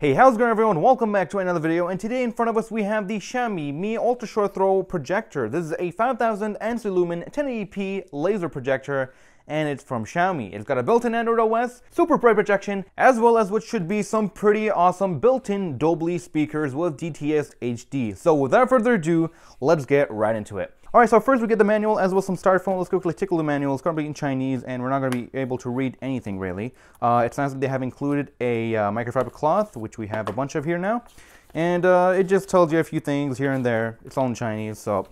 Hey, how's it going everyone? Welcome back to another video, and today in front of us we have the Xiaomi Mi Ultra Short Throw Projector. This is a 5000 ANSI lumen 1080p laser projector, and it's from Xiaomi. It's got a built-in Android OS, super bright projection, as well as what should be some pretty awesome built-in Dolby speakers with DTS-HD. So without further ado, let's get right into it. Alright, so first we get the manual as well as some styrofoam. Let's quickly tickle the manual. It's going to be in Chinese and we're not going to be able to read anything really. It's nice that they have included a microfiber cloth, which we have a bunch of here now. And it just tells you a few things here and there. It's all in Chinese, so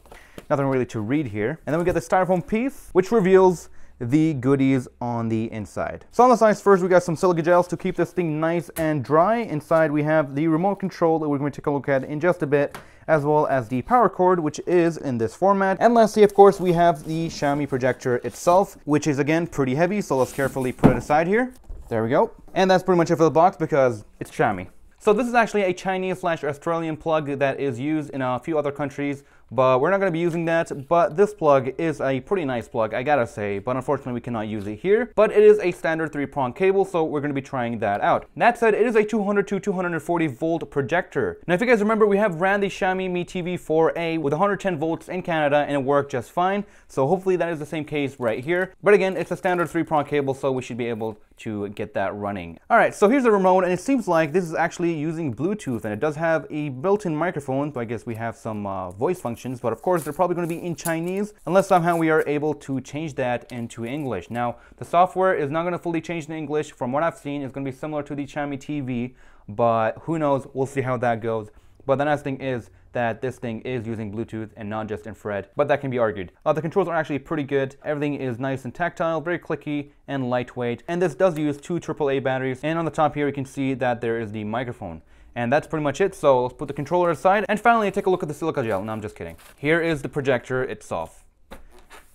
nothing really to read here. And then we get the styrofoam piece, which reveals the goodies on the inside. So on the sides first, we got some silica gels to keep this thing nice and dry. Inside we have the remote control that we're going to take a look at in just a bit, as well as the power cord, which is in this format. And lastly, of course, we have the Xiaomi projector itself, which is again pretty heavy, so let's carefully put it aside here. There we go. And that's pretty much it for the box because it's Xiaomi. So this is actually a Chinese/Australian plug that is used in a few other countries, but we're not going to be using that. But this plug is a pretty nice plug, I gotta say, but unfortunately we cannot use it here. But it is a standard 3-prong cable, so we're going to be trying that out. That said, it is a 200 to 240 volt projector. Now if you guys remember, we have ran the Xiaomi Mi TV 4A with 110 volts in Canada and it worked just fine, so hopefully that is the same case right here. But again, it's a standard 3-prong cable, so we should be able to get that running. Alright, so here's the remote, and it seems like this is actually using Bluetooth, and it does have a built-in microphone, so I guess we have some voice function. But of course, they're probably going to be in Chinese unless somehow we are able to change that into English. Now, the software is not going to fully change in English. From what I've seen, it's going to be similar to the Xiaomi TV, but who knows? We'll see how that goes. But the nice thing is that this thing is using Bluetooth and not just infrared, but that can be argued. The controls are actually pretty good. Everything is nice and tactile, very clicky and lightweight. And this does use 2 AAA batteries. And on the top here, you can see that there is the microphone. And that's pretty much it, so let's put the controller aside and finally take a look at the silica gel. No, I'm just kidding. Here is the projector itself.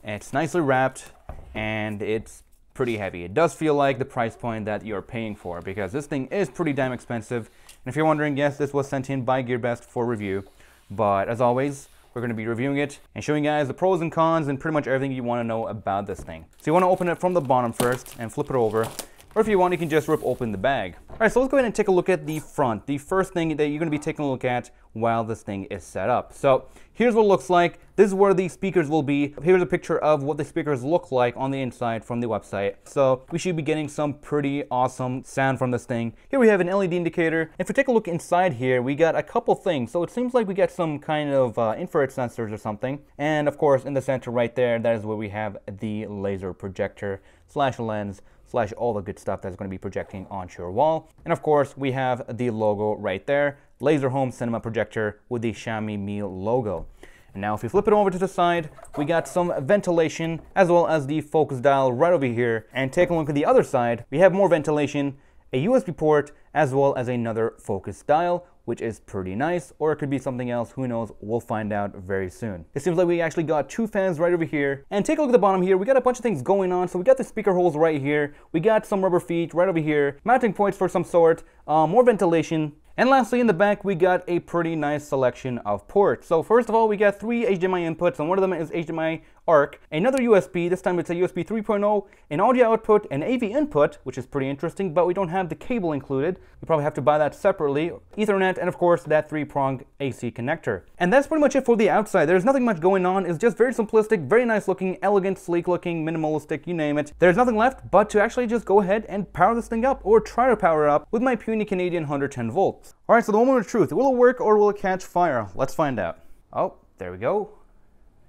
It's nicely wrapped and it's pretty heavy. It does feel like the price point that you're paying for, because this thing is pretty damn expensive. And if you're wondering, yes, this was sent in by GearBest for review, but as always, we're going to be reviewing it and showing you guys the pros and cons and pretty much everything you want to know about this thing. So you want to open it from the bottom first and flip it over. Or if you want, you can just rip open the bag. All right, so let's go ahead and take a look at the front. The first thing that you're gonna be taking a look at while this thing is set up. So here's what it looks like. This is where the speakers will be. Here's a picture of what the speakers look like on the inside from the website. So we should be getting some pretty awesome sound from this thing. Here we have an LED indicator. If we take a look inside here, we got a couple things. So it seems like we got some kind of infrared sensors or something. And of course, in the center right there, that is where we have the laser projector slash lens, slash all the good stuff that's going to be projecting onto your wall. And of course, we have the logo right there, Laser Home Cinema Projector with the Xiaomi Mi logo. And now if we flip it over to the side, we got some ventilation as well as the focus dial right over here. And take a look at the other side, we have more ventilation, a USB port, as well as another focus dial, which is pretty nice, or it could be something else, who knows, we'll find out very soon. It seems like we actually got 2 fans right over here, and take a look at the bottom here, we got a bunch of things going on, so we got the speaker holes right here, we got some rubber feet right over here, mounting points for some sort, more ventilation, and lastly in the back we got a pretty nice selection of ports. So first of all, we got 3 HDMI inputs, and one of them is HDMI ARC, another USB, this time it's a USB 3.0, an audio output, an AV input, which is pretty interesting, but we don't have the cable included, we probably have to buy that separately, Ethernet, and of course that 3-prong AC connector. And that's pretty much it for the outside. There's nothing much going on, it's just very simplistic, very nice looking, elegant, sleek looking, minimalistic, you name it. There's nothing left but to actually just go ahead and power this thing up, or try to power it up with my puny Canadian 110 volts. Alright, so the moment of truth, will it work or will it catch fire? Let's find out. Oh, there we go.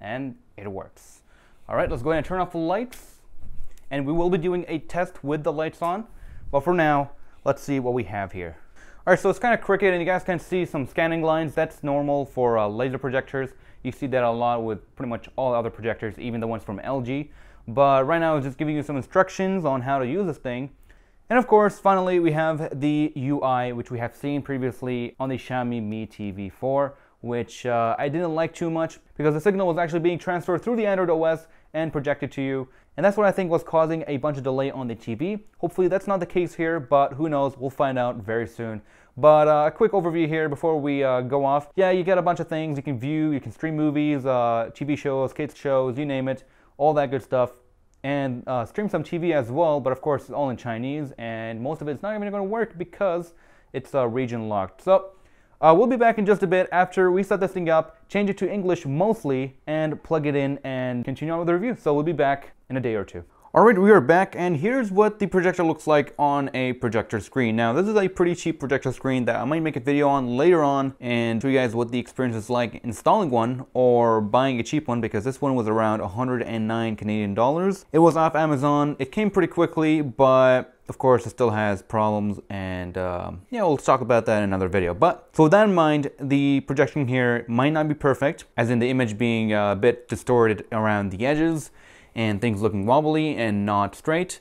And it works. All right, let's go ahead and turn off the lights, and we will be doing a test with the lights on, but for now, let's see what we have here. All right, so it's kind of crooked, and you guys can see some scanning lines. That's normal for laser projectors. You see that a lot with pretty much all other projectors, even the ones from LG, but right now, it's just giving you some instructions on how to use this thing. And of course, finally, we have the UI, which we have seen previously on the Xiaomi Mi TV 4, which I didn't like too much, because the signal was actually being transferred through the Android OS and projected to you. And that's what I think was causing a bunch of delay on the TV. Hopefully that's not the case here, but who knows, we'll find out very soon. But a quick overview here before we go off. Yeah, you get a bunch of things, you can view, you can stream movies, TV shows, kids shows, you name it, all that good stuff. And stream some TV as well, but of course it's all in Chinese, and most of it's not even gonna work because it's region locked. So we'll be back in just a bit after we set this thing up, change it to English mostly, and plug it in and continue on with the review. So we'll be back in a day or two. Alright, we are back, and here's what the projector looks like on a projector screen. Now, this is a pretty cheap projector screen that I might make a video on later on and show you guys what the experience is like installing one or buying a cheap one, because this one was around 109 Canadian dollars. It was off Amazon. It came pretty quickly, but of course, it still has problems, and yeah, we'll talk about that in another video. But so with that in mind, the projection here might not be perfect, as in the image being a bit distorted around the edges and things looking wobbly and not straight.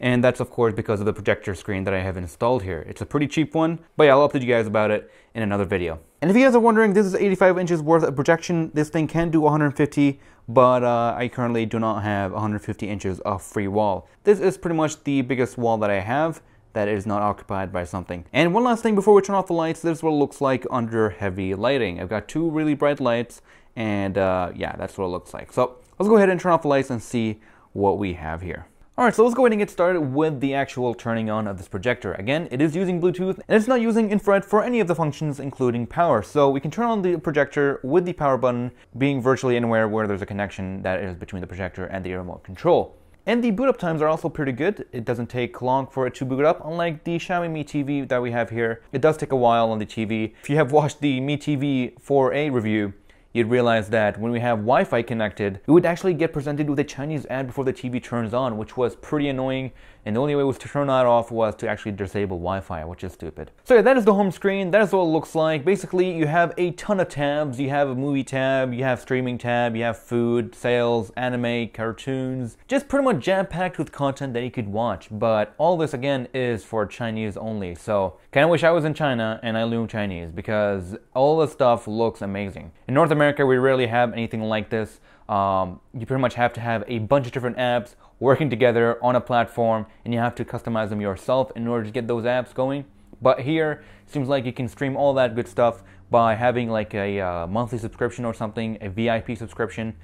And that's of course because of the projector screen that I have installed here. It's a pretty cheap one, but yeah, I'll update you guys about it in another video. And if you guys are wondering, this is 85 inches worth of projection. This thing can do 150, but I currently do not have 150 inches of free wall. This is pretty much the biggest wall that I have that is not occupied by something. And one last thing before we turn off the lights, this is what it looks like under heavy lighting. I've got two really bright lights, and yeah, that's what it looks like. So let's go ahead and turn off the lights and see what we have here. All right, so let's go ahead and get started with the actual turning on of this projector. Again, it is using Bluetooth, and it's not using infrared for any of the functions, including power. So we can turn on the projector with the power button being virtually anywhere where there's a connection that is between the projector and the remote control. And the boot up times are also pretty good. It doesn't take long for it to boot up, unlike the Xiaomi Mi TV that we have here. It does take a while on the TV. If you have watched the Mi TV 4A review, you'd realize that when we have Wi-Fi connected, we would actually get presented with a Chinese ad before the TV turns on, which was pretty annoying, and the only way was to turn that off was to actually disable Wi-Fi, which is stupid. So yeah, that is the home screen. That is what it looks like. Basically, you have a ton of tabs. You have a movie tab, you have streaming tab, you have food, sales, anime, cartoons, just pretty much jam-packed with content that you could watch. But all this, again, is for Chinese only. So kind of wish I was in China and I learned Chinese, because all this stuff looks amazing. In North America, we rarely have anything like this. You pretty much have to have a bunch of different apps working together on a platform, and you have to customize them yourself in order to get those apps going. But here, it seems like you can stream all that good stuff by having like a monthly subscription or something, a VIP subscription,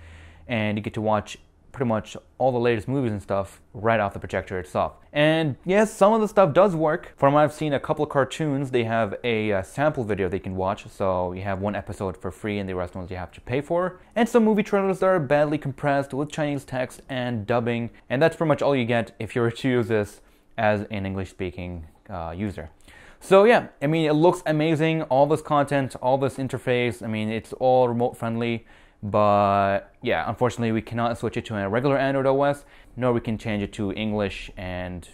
and you get to watch pretty much all the latest movies and stuff right off the projector itself. And yes, some of the stuff does work. From what I've seen, a couple of cartoons, they have a sample video they can watch, so you have one episode for free and the rest ones you have to pay for. And some movie trailers are badly compressed with Chinese text and dubbing, and that's pretty much all you get if you were to use this as an English-speaking user. So yeah, I mean, it looks amazing, all this content, all this interface. I mean, it's all remote-friendly. But yeah, unfortunately, we cannot switch it to a regular Android OS, nor we can change it to English and,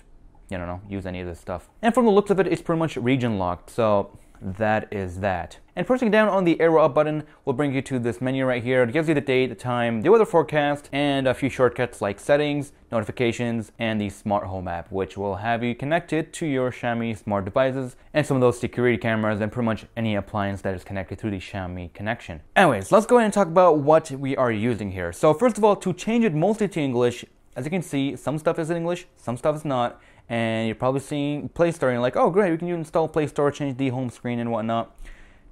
you know, use any of this stuff. And from the looks of it, it's pretty much region locked. So that is that. And pressing down on the arrow up button will bring you to this menu right here. It gives you the date, the time, the weather forecast, and a few shortcuts like settings, notifications, and the smart home app, which will have you connected to your Xiaomi smart devices and some of those security cameras and pretty much any appliance that is connected through the Xiaomi connection. Anyways, let's go ahead and talk about what we are using here. So first of all, to change it mostly to English, as you can see, some stuff is in English, some stuff is not. And you're probably seeing Play Store and you're like, oh great, we can install Play Store, change the home screen and whatnot.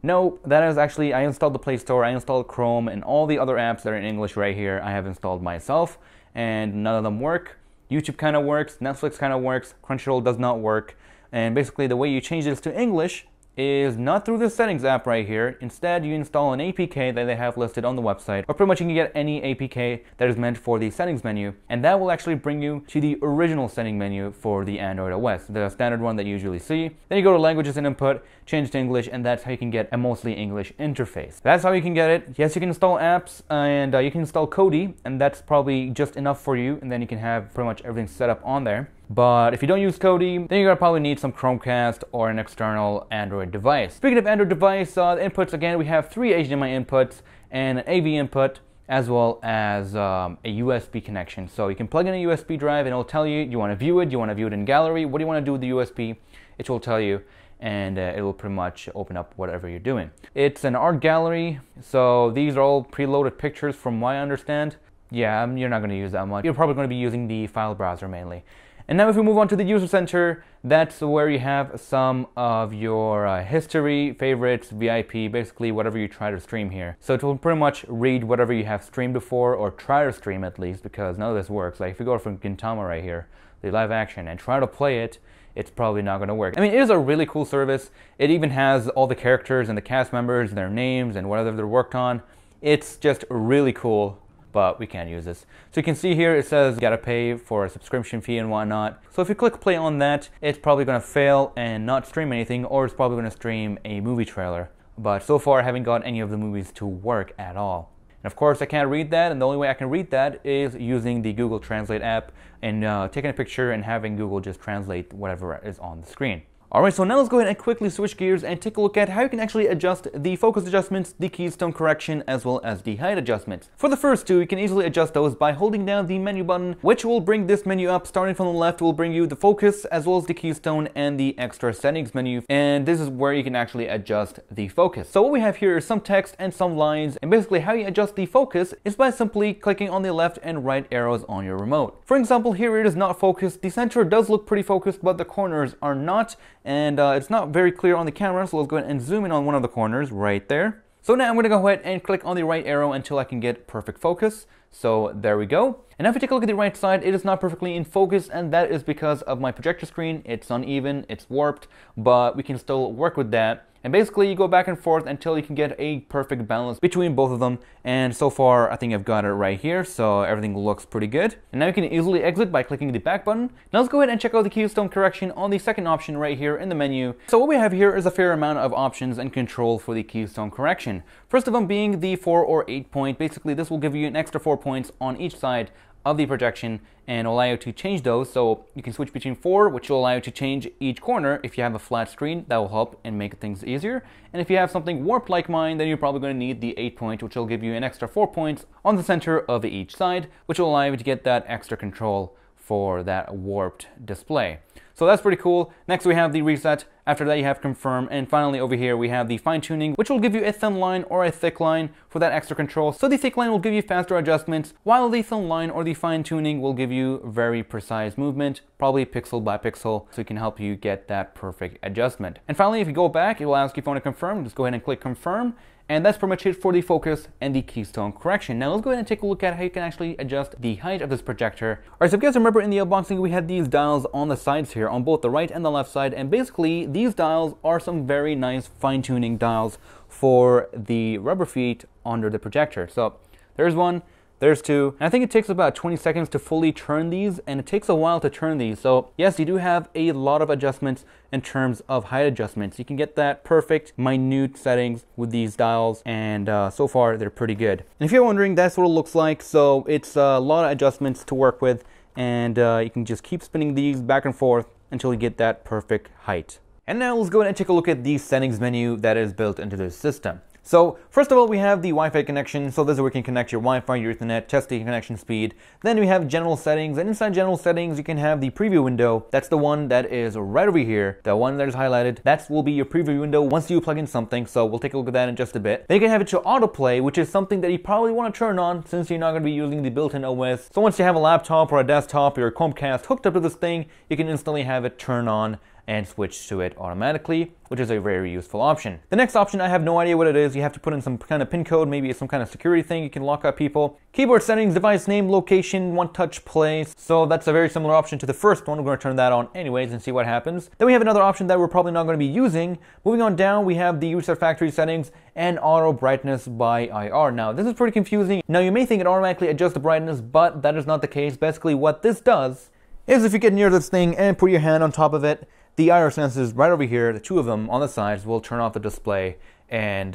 No, that is actually, I installed the Play Store, I installed Chrome, and all the other apps that are in English right here, I have installed myself, and none of them work. YouTube kind of works, Netflix kind of works, Crunchyroll does not work. And basically the way you change this to English is not through the settings app right here. Instead, you install an APK that they have listed on the website, or pretty much you can get any APK that is meant for the settings menu, and that will actually bring you to the original setting menu for the Android OS, the standard one that you usually see. Then you go to languages and input, change to English, and that's how you can get a mostly English interface. That's how you can get it. Yes, you can install apps, and you can install Kodi, and that's probably just enough for you, and then you can have pretty much everything set up on there. But if you don't use Kodi, then you're gonna probably need some Chromecast or an external Android device. Speaking of Android device, the inputs, again, we have three HDMI inputs and an AV input, as well as a USB connection. So you can plug in a USB drive and it'll tell you, you wanna view it in gallery, what do you wanna do with the USB? It will tell you, and it will pretty much open up whatever you're doing. It's an art gallery, so these are all preloaded pictures from what I understand. Yeah, you're not gonna use that much. You're probably gonna be using the file browser mainly. And now if we move on to the user center, that's where you have some of your history, favorites, VIP, basically whatever you try to stream here. So it will pretty much read whatever you have streamed before, or try to stream at least, because none of this works. Like if you go from Gintama right here, the live action, and try to play it, it's probably not going to work. I mean, it is a really cool service. It even has all the characters and the cast members and their names and whatever they're worked on. It's just really cool, but we can't use this. So you can see here, it says you gotta pay for a subscription fee and whatnot. So if you click play on that, it's probably gonna fail and not stream anything, or it's probably gonna stream a movie trailer. But so far, I haven't got any of the movies to work at all. And of course, I can't read that, and the only way I can read that is using the Google Translate app and taking a picture and having Google just translate whatever is on the screen. Alright, so now let's go ahead and quickly switch gears and take a look at how you can actually adjust the focus adjustments, the keystone correction, as well as the height adjustments. For the first two, you can easily adjust those by holding down the menu button, which will bring this menu up. Starting from the left will bring you the focus, as well as the keystone and the extra settings menu, and this is where you can actually adjust the focus. So what we have here is some text and some lines, and basically how you adjust the focus is by simply clicking on the left and right arrows on your remote. For example, here it is not focused. The center does look pretty focused, but the corners are not. And it's not very clear on the camera, so let's go ahead and zoom in on one of the corners right there. So now I'm going to go ahead and click on the right arrow until I can get perfect focus. So there we go. And now if you take a look at the right side, it is not perfectly in focus, and that is because of my projector screen. It's uneven, it's warped, but we can still work with that. And basically you go back and forth until you can get a perfect balance between both of them. And so far I think I've got it right here, so everything looks pretty good. And now you can easily exit by clicking the back button. Now let's go ahead and check out the keystone correction on the second option right here in the menu. So what we have here is a fair amount of options and control for the keystone correction. First of them being the 4 or 8 point. Basically this will give you an extra 4 points on each side of the projection and allow you to change those, so you can switch between 4, which will allow you to change each corner. If you have a flat screen, that will help and make things easier, and if you have something warped like mine, then you're probably going to need the 8 point, which will give you an extra 4 points on the center of each side, which will allow you to get that extra control for that warped display. So that's pretty cool. Next we have the reset, after that you have confirm, and finally over here we have the fine tuning, which will give you a thin line or a thick line for that extra control. So the thick line will give you faster adjustments, while the thin line or the fine tuning will give you very precise movement, probably pixel by pixel, so it can help you get that perfect adjustment. And finally if you go back, it will ask you if you want to confirm. Just go ahead and click confirm. And that's pretty much it for the focus and the keystone correction. Now let's go ahead and take a look at how you can actually adjust the height of this projector. Alright, so if you guys remember in the unboxing, we had these dials on the sides here, on both the right and the left side. And basically, these dials are some very nice fine-tuning dials for the rubber feet under the projector. So there's one, there's two. And I think it takes about 20 seconds to fully turn these, and it takes a while to turn these. So yes, you do have a lot of adjustments in terms of height adjustments. You can get that perfect minute settings with these dials, and so far they're pretty good. And if you're wondering, that's what it looks like. So it's a lot of adjustments to work with, and you can just keep spinning these back and forth until you get that perfect height. And now let's go ahead and take a look at the settings menu that is built into this system. So first of all, we have the Wi-Fi connection. So this is where you can connect your Wi-Fi, your Ethernet, test the connection speed. Then we have general settings, and inside general settings, you can have the preview window. That's the one that is right over here, the one that is highlighted. That will be your preview window once you plug in something. So we'll take a look at that in just a bit. Then you can have it to autoplay, which is something that you probably want to turn on since you're not going to be using the built-in OS. So once you have a laptop or a desktop or your Chromecast hooked up to this thing, you can instantly have it turn on and switch to it automatically, which is a very useful option. The next option, I have no idea what it is. You have to put in some kind of PIN code, maybe some kind of security thing. You can lock up people. Keyboard settings, device name, location, one-touch play. So that's a very similar option to the first one. We're going to turn that on anyways and see what happens. Then we have another option that we're probably not going to be using. Moving on down, we have the reset factory settings and auto brightness by IR. Now, this is pretty confusing. Now, you may think it automatically adjusts the brightness, but that is not the case. Basically, what this does is if you get near this thing and put your hand on top of it, the IR sensors right over here, the two of them on the sides, will turn off the display and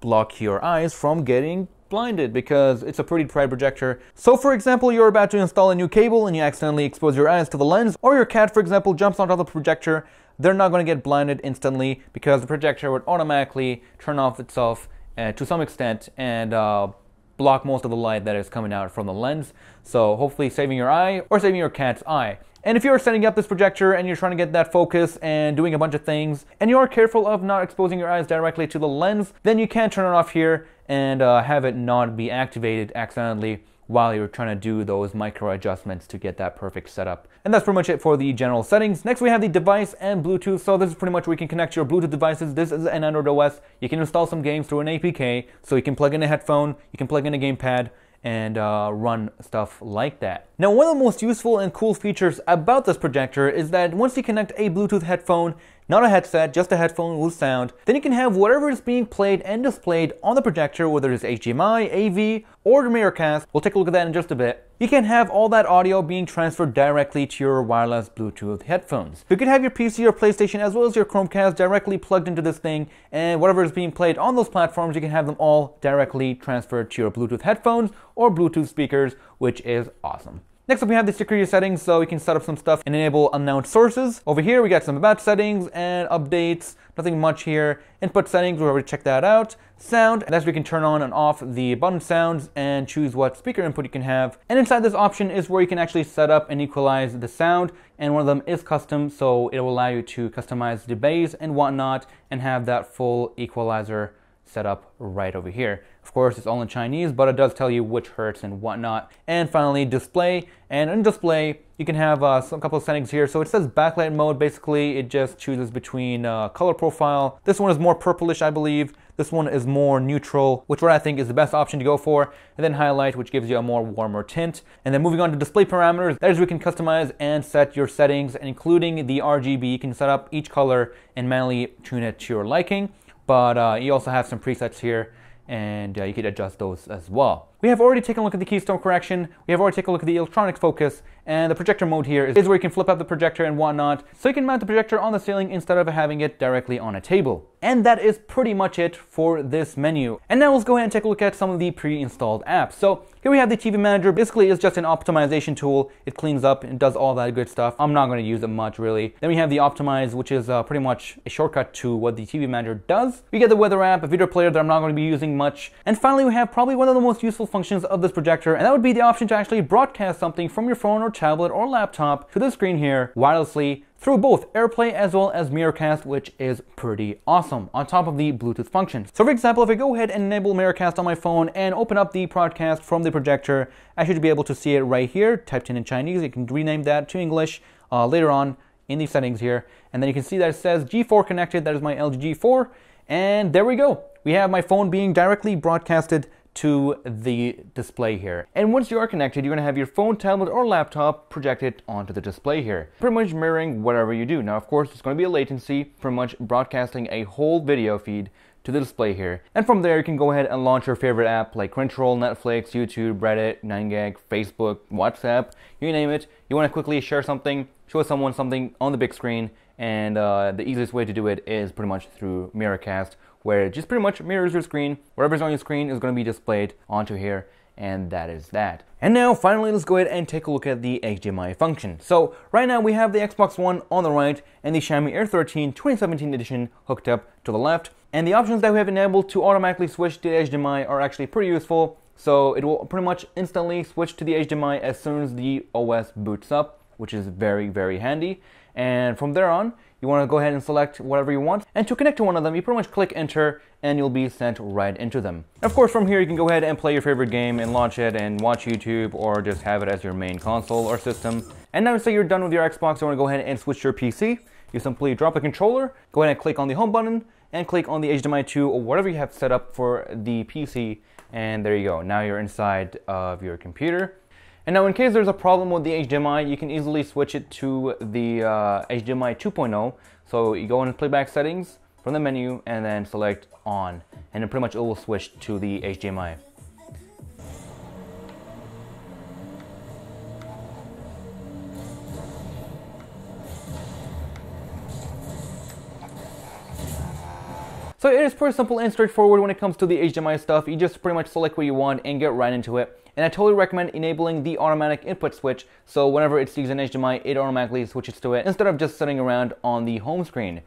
block your eyes from getting blinded, because it's a pretty bright projector. So for example, you're about to install a new cable and you accidentally expose your eyes to the lens, or your cat, for example, jumps on top of the projector, they're not going to get blinded instantly because the projector would automatically turn off itself to some extent and block most of the light that is coming out from the lens. So hopefully saving your eye or saving your cat's eye. And if you're setting up this projector and you're trying to get that focus and doing a bunch of things, and you are careful of not exposing your eyes directly to the lens, then you can turn it off here and have it not be activated accidentally while you're trying to do those micro adjustments to get that perfect setup. And that's pretty much it for the general settings. Next, we have the device and Bluetooth. So this is pretty much where you can connect your Bluetooth devices. This is an Android OS. You can install some games through an APK. So you can plug in a headphone, you can plug in a gamepad, and run stuff like that. Now, one of the most useful and cool features about this projector is that once you connect a Bluetooth headphone, not a headset, just a headphone with sound, then you can have whatever is being played and displayed on the projector, whether it's HDMI, AV, or Miracast. We'll take a look at that in just a bit. You can have all that audio being transferred directly to your wireless Bluetooth headphones. You could have your PC or PlayStation as well as your Chromecast directly plugged into this thing, and whatever is being played on those platforms, you can have them all directly transferred to your Bluetooth headphones or Bluetooth speakers, which is awesome. Next up, we have the security settings, so we can set up some stuff and enable unknown sources. Over here, we got some about settings and updates, nothing much here. Input settings, we already checked that out. Sound, and that's where you can turn on and off the button sounds and choose what speaker input you can have. And inside this option is where you can actually set up and equalize the sound, and one of them is custom, so it will allow you to customize the bass and whatnot and have that full equalizer set up right over here. Of course, it's all in Chinese, but it does tell you which hertz and whatnot. And finally, display. And in display, you can have some couple of settings here. So it says backlight mode. Basically, it just chooses between color profile. This one is more purplish, I believe. This one is more neutral, which what I think is the best option to go for. And then highlight, which gives you a more warmer tint. And then moving on to display parameters, that is where you can customize and set your settings, including the RGB. You can set up each color and manually tune it to your liking. But you also have some presets here, and you could adjust those as well. We have already taken a look at the keystone correction, we have already taken a look at the electronic focus, and the projector mode here is where you can flip up the projector and whatnot, so you can mount the projector on the ceiling instead of having it directly on a table. And that is pretty much it for this menu. And now let's go ahead and take a look at some of the pre-installed apps. So here we have the TV Manager. Basically, it's just an optimization tool. It cleans up and does all that good stuff. I'm not going to use it much, really. Then we have the Optimize, which is pretty much a shortcut to what the TV Manager does. We get the Weather app, a video player that I'm not going to be using much. And finally, we have probably one of the most useful functions of this projector, and that would be the option to actually broadcast something from your phone or tablet or laptop to the screen here wirelessly, through both Airplay as well as Miracast, which is pretty awesome, on top of the Bluetooth function. So for example, if I go ahead and enable Miracast on my phone and open up the broadcast from the projector, I should be able to see it right here, typed in Chinese. You can rename that to English later on in the settings here. And then you can see that it says G4 connected, that is my LG G4. And there we go. We have my phone being directly broadcasted to the display here. And once you are connected, you're gonna have your phone, tablet, or laptop projected onto the display here, pretty much mirroring whatever you do. Now, of course, there's gonna be a latency, pretty much broadcasting a whole video feed to the display here. And from there, you can go ahead and launch your favorite app like Crunchyroll, Netflix, YouTube, Reddit, 9gag, Facebook, Whatsapp, you name it. You wanna quickly share something, show someone something on the big screen, and the easiest way to do it is pretty much through Miracast, where it just pretty much mirrors your screen. Whatever's on your screen is going to be displayed onto here, and that is that. And now, finally, let's go ahead and take a look at the HDMI function. So right now we have the Xbox One on the right and the Xiaomi Air 13 2017 edition hooked up to the left. And the options that we have enabled to automatically switch to HDMI are actually pretty useful. So it will pretty much instantly switch to the HDMI as soon as the OS boots up, which is very, very handy. And from there on, you want to go ahead and select whatever you want, and to connect to one of them, you pretty much click enter and you'll be sent right into them. Of course, from here you can go ahead and play your favorite game and launch it and watch YouTube, or just have it as your main console or system. And now, say you're done with your Xbox, you want to go ahead and switch your PC. You simply drop the controller, go ahead and click on the home button and click on the HDMI 2 or whatever you have set up for the PC, and there you go. Now you're inside of your computer. And now, in case there's a problem with the HDMI, you can easily switch it to the HDMI 2.0. So you go into playback settings from the menu and then select on, and then pretty much it will switch to the HDMI. So it is pretty simple and straightforward when it comes to the HDMI stuff. You just pretty much select what you want and get right into it. And I totally recommend enabling the automatic input switch, so whenever it sees an HDMI, it automatically switches to it instead of just sitting around on the home screen.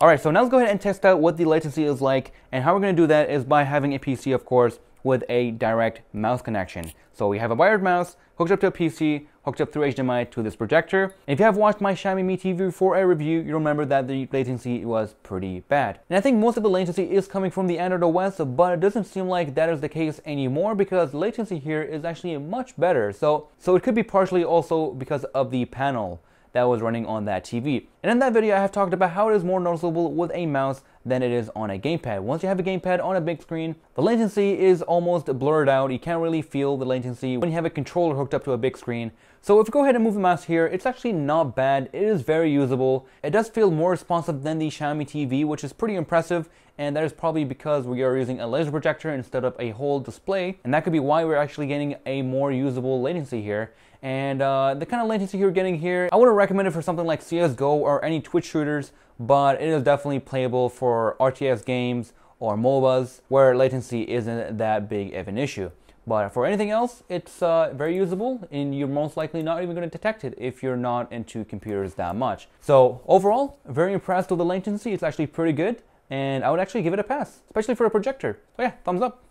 Alright, so now let's go ahead and test out what the latency is like, and how we're going to do that is by having a PC, of course, with a direct mouse connection. So we have a wired mouse hooked up to a PC, hooked up through HDMI to this projector. And if you have watched my Xiaomi Mi TV 4A review, you remember that the latency was pretty bad. And I think most of the latency is coming from the Android OS, but it doesn't seem like that is the case anymore, because latency here is actually much better. So it could be partially also because of the panel that was running on that TV. And in that video, I have talked about how it is more noticeable with a mouse than it is on a gamepad. Once you have a gamepad on a big screen, the latency is almost blurred out. You can't really feel the latency when you have a controller hooked up to a big screen. So if you go ahead and move the mouse here, it's actually not bad. It is very usable. It does feel more responsive than the Xiaomi TV, which is pretty impressive. And that is probably because we are using a laser projector instead of a whole display. And that could be why we're actually getting a more usable latency here. And the kind of latency you're getting here, I wouldn't recommend it for something like CSGO or any Twitch shooters, but it is definitely playable for RTS games or MOBAs where latency isn't that big of an issue. But for anything else, it's very usable, and you're most likely not even going to detect it if you're not into computers that much. So overall, very impressed with the latency. It's actually pretty good, and I would actually give it a pass, especially for a projector. So yeah, thumbs up.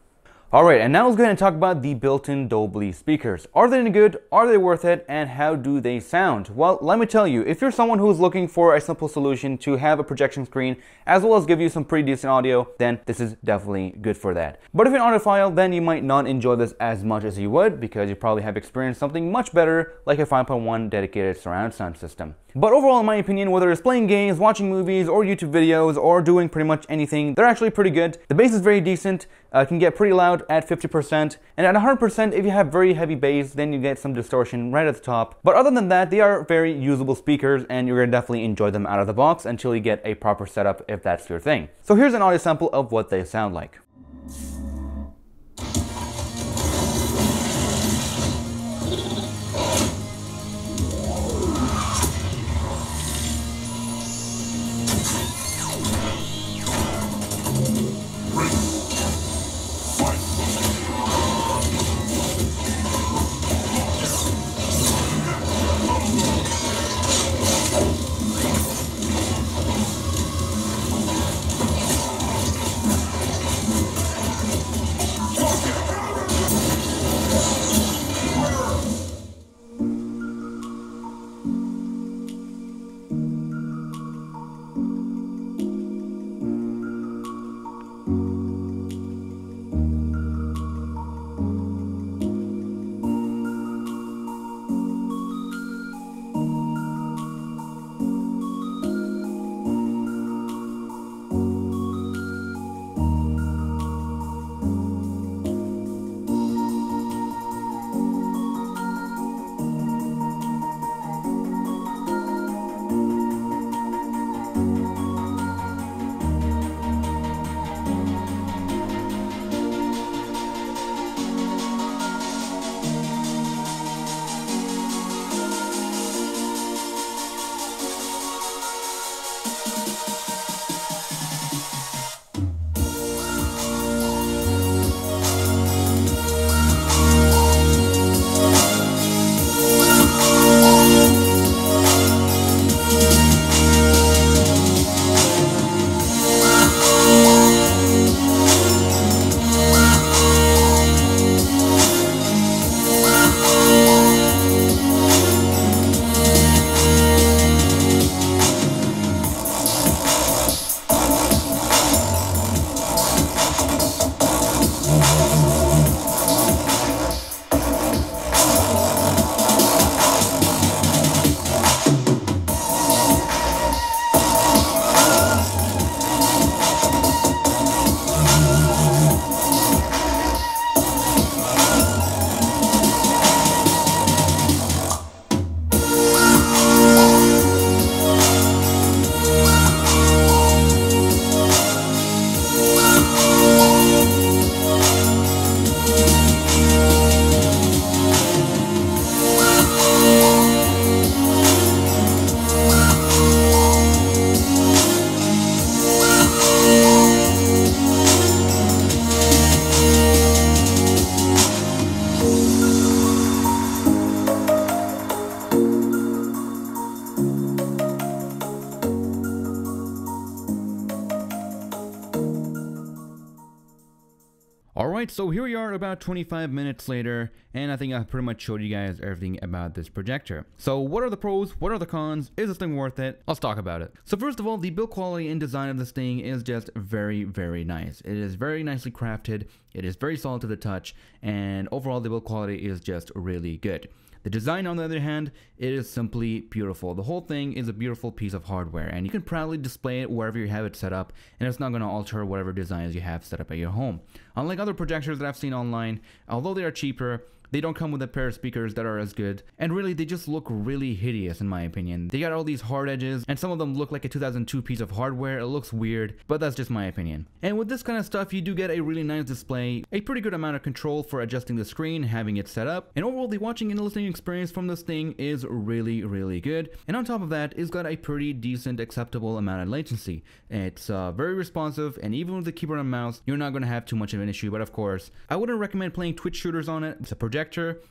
Alright, and now let's go ahead and talk about the built-in Dolby speakers. Are they any good? Are they worth it? And how do they sound? Well, let me tell you, if you're someone who's looking for a simple solution to have a projection screen as well as give you some pretty decent audio, then this is definitely good for that. But if you're an audiophile, then you might not enjoy this as much as you would because you probably have experienced something much better like a 5.1 dedicated surround sound system. But overall, in my opinion, whether it's playing games, watching movies, or YouTube videos, or doing pretty much anything, they're actually pretty good. The bass is very decent, can get pretty loud at 50%, and at 100%, if you have very heavy bass, then you get some distortion right at the top. But other than that, they are very usable speakers, and you're gonna definitely enjoy them out of the box until you get a proper setup if that's your thing. So here's an audio sample of what they sound like. So here we are about 25 minutes later, and I think I pretty much showed you guys everything about this projector. So what are the pros? What are the cons? Is this thing worth it? Let's talk about it. So first of all, the build quality and design of this thing is just very, very nice. It is very nicely crafted. It is very solid to the touch, and overall the build quality is just really good. The design, on the other hand, it is simply beautiful. The whole thing is a beautiful piece of hardware, and you can proudly display it wherever you have it set up, and it's not going to alter whatever designs you have set up at your home. Unlike other projectors that I've seen online, although they are cheaper, they don't come with a pair of speakers that are as good, and really they just look really hideous in my opinion. They got all these hard edges, and some of them look like a 2002 piece of hardware. It looks weird, but that's just my opinion. And with this kind of stuff, you do get a really nice display, a pretty good amount of control for adjusting the screen, having it set up, and overall the watching and listening experience from this thing is really good. And on top of that, it's got a pretty decent, acceptable amount of latency. It's very responsive, and even with the keyboard and mouse, you're not going to have too much of an issue. But of course, I wouldn't recommend playing Twitch shooters on it. It's a projector,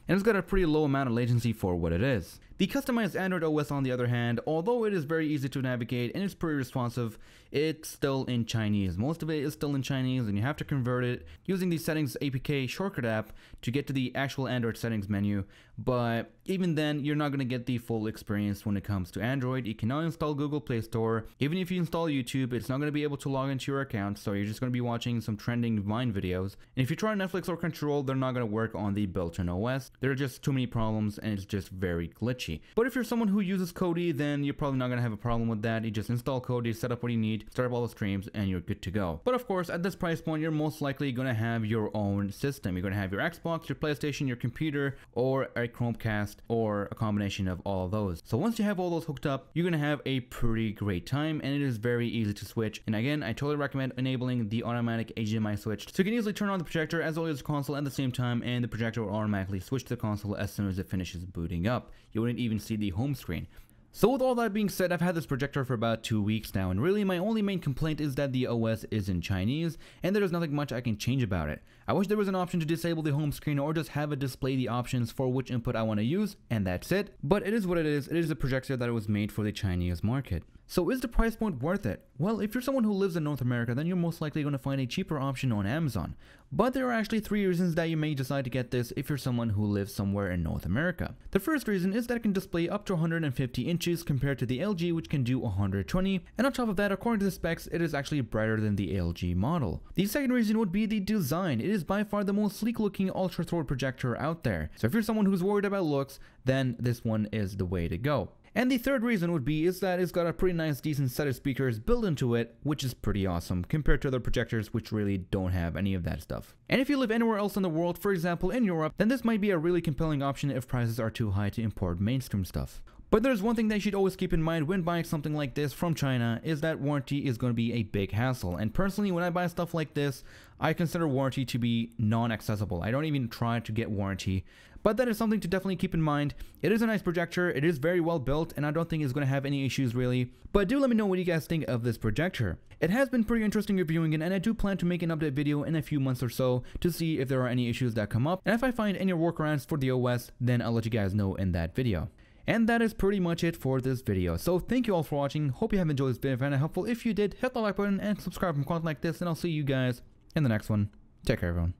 and it's got a pretty low amount of latency for what it is. The customized Android OS, on the other hand, although it is very easy to navigate and it's pretty responsive, it's still in Chinese. Most of it is still in Chinese, and you have to convert it using the settings APK shortcut app to get to the actual Android settings menu. But even then, you're not going to get the full experience when it comes to Android. You cannot install Google Play Store. Even if you install YouTube, it's not going to be able to log into your account, so you're just going to be watching some trending Vine videos. And if you try Netflix or Crunchyroll, they're not going to work on the built-in OS. There are just too many problems, and it's just very glitchy. But if you're someone who uses Kodi, then you're probably not going to have a problem with that. You just install Kodi, set up what you need, start up all the streams, and you're good to go. But of course, at this price point, you're most likely going to have your own system. You're going to have your Xbox, your PlayStation, your computer, or a Chromecast, or a combination of all those. So once you have all those hooked up, you're going to have a pretty great time, and it is very easy to switch. And again, I totally recommend enabling the automatic HDMI switch, so you can easily turn on the projector as well as the console at the same time, and the projector will automatically switch to the console as soon as it finishes booting up. You wouldn't even see the home screen. So with all that being said, I've had this projector for about 2 weeks now, and really my only main complaint is that the OS is in Chinese, and there is nothing much I can change about it. I wish there was an option to disable the home screen or just have it display the options for which input I want to use, and that's it. But it is what it is. It is a projector that was made for the Chinese market. So is the price point worth it? Well, if you're someone who lives in North America, then you're most likely going to find a cheaper option on Amazon. But there are actually 3 reasons that you may decide to get this if you're someone who lives somewhere in North America. The first reason is that it can display up to 150 inches compared to the LG, which can do 120. And on top of that, according to the specs, it is actually brighter than the LG model. The second reason would be the design. It is by far the most sleek looking ultra throw projector out there. So if you're someone who's worried about looks, then this one is the way to go. And the third reason would be is that it's got a pretty nice decent set of speakers built into it, which is pretty awesome compared to other projectors which really don't have any of that stuff. And if you live anywhere else in the world, for example in Europe, then this might be a really compelling option if prices are too high to import mainstream stuff. But there's one thing that you should always keep in mind when buying something like this from China, is that warranty is going to be a big hassle. And personally, when I buy stuff like this, I consider warranty to be non-accessible. I don't even try to get warranty. But that is something to definitely keep in mind. It is a nice projector, it is very well built, and I don't think it's going to have any issues really. But do let me know what you guys think of this projector. It has been pretty interesting reviewing it, and I do plan to make an update video in a few months or so to see if there are any issues that come up. And if I find any workarounds for the OS, then I'll let you guys know in that video. And that is pretty much it for this video. So thank you all for watching. Hope you have enjoyed this video. If it was helpful, if you did, hit the like button and subscribe for content like this. And I'll see you guys in the next one. Take care, everyone.